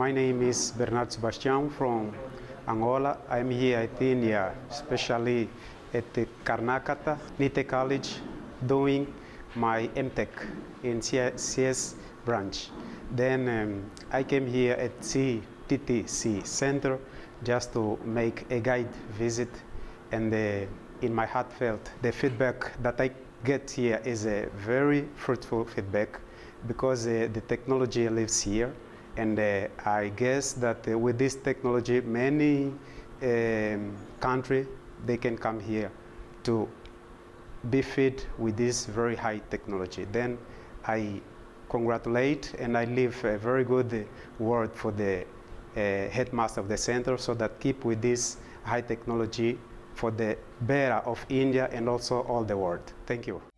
My name is Bernard Sebastian from Angola. I'm here at India, especially at Karnataka, GTTC College, doing my MTECH in CS branch. Then I came here at GTTC Center just to make a guide visit, and in my heartfelt, the feedback that I get here is a very fruitful feedback, because the technology lives here, and I guess that with this technology many countries, they can come here to be fed with this very high technology. Then I congratulate and I leave a very good word for the headmaster of the center, so that keep with this high technology for the bearer of India and also all the world. Thank you.